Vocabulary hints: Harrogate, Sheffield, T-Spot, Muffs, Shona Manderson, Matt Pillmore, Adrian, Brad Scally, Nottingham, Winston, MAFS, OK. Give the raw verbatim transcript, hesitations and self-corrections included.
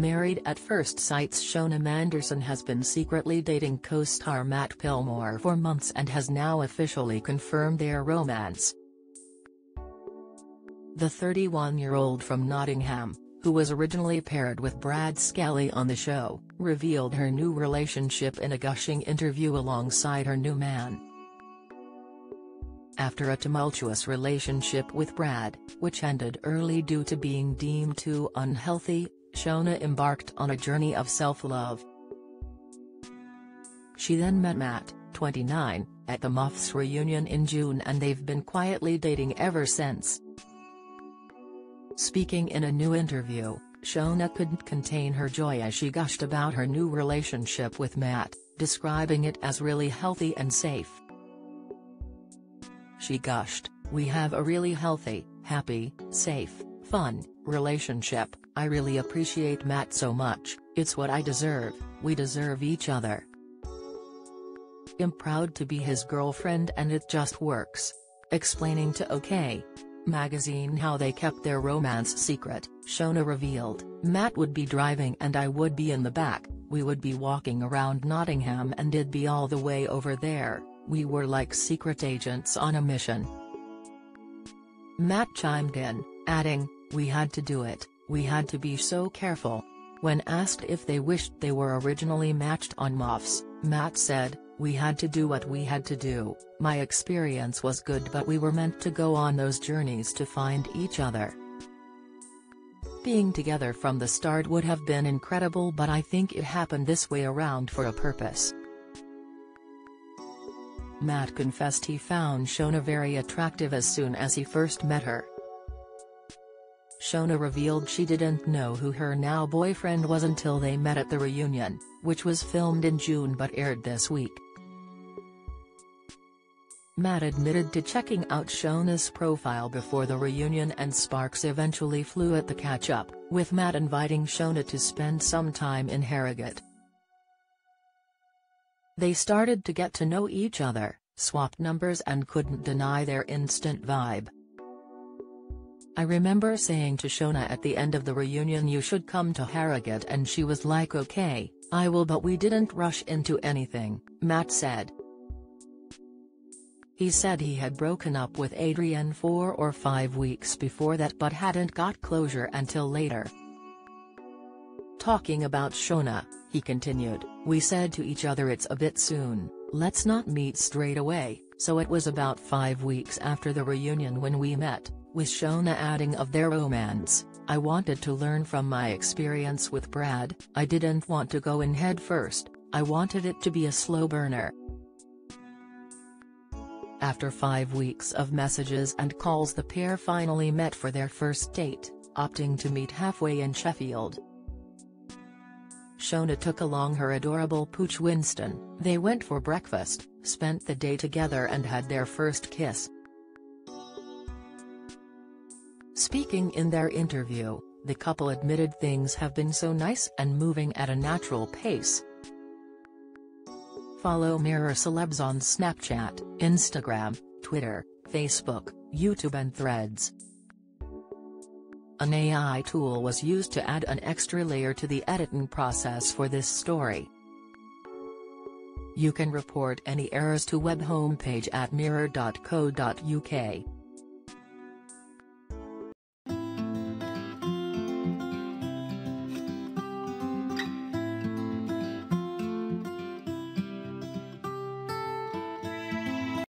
Married at First Sight's Shona Manderson has been secretly dating co-star Matt Pillmore for months and has now officially confirmed their romance. The thirty-one-year-old from Nottingham, who was originally paired with Brad Scally on the show, revealed her new relationship in a gushing interview alongside her new man. After a tumultuous relationship with Brad, which ended early due to being deemed too unhealthy, Shona embarked on a journey of self-love. She then met Matt, twenty-nine, at the Muffs reunion in June, and they've been quietly dating ever since. Speaking in a new interview, Shona couldn't contain her joy as she gushed about her new relationship with Matt, describing it as really healthy and safe. She gushed, "We have a really healthy, happy, safe, fun relationship. I really appreciate Matt so much. It's what I deserve. We deserve each other. I'm proud to be his girlfriend and it just works." Explaining to OK! magazine how they kept their romance secret, Shona revealed, "Matt would be driving and I would be in the back. We would be walking around Nottingham and it'd be all the way over there. We were like secret agents on a mission." Matt chimed in, adding, "We had to do it, we had to be so careful." When asked if they wished they were originally matched on MAFS, Matt said, "We had to do what we had to do. My experience was good, but we were meant to go on those journeys to find each other. Being together from the start would have been incredible, but I think it happened this way around for a purpose." Matt confessed he found Shona very attractive as soon as he first met her. Shona revealed she didn't know who her now boyfriend was until they met at the reunion, which was filmed in June but aired this week. Matt admitted to checking out Shona's profile before the reunion, and sparks eventually flew at the catch-up, with Matt inviting Shona to spend some time in Harrogate. They started to get to know each other, swapped numbers, and couldn't deny their instant vibe. "I remember saying to Shona at the end of the reunion, 'You should come to Harrogate,' and she was like, 'OK, I will,' but we didn't rush into anything," Matt said. He said he had broken up with Adrian four or five weeks before that but hadn't got closure until later. Talking about Shona, he continued, "We said to each other, 'It's a bit soon, let's not meet straight away,' so it was about five weeks after the reunion when we met." With Shona adding of their romance, "I wanted to learn from my experience with Brad. I didn't want to go in head first, I wanted it to be a slow burner." After five weeks of messages and calls, the pair finally met for their first date, opting to meet halfway in Sheffield. Shona took along her adorable pooch Winston. They went for breakfast, spent the day together, and had their first kiss. Speaking in their interview, the couple admitted things have been so nice and moving at a natural pace. Follow Mirror Celebs on Snapchat, Instagram, Twitter, Facebook, YouTube and Threads. An A I tool was used to add an extra layer to the editing process for this story. You can report any errors to web homepage at mirror dot co dot U K.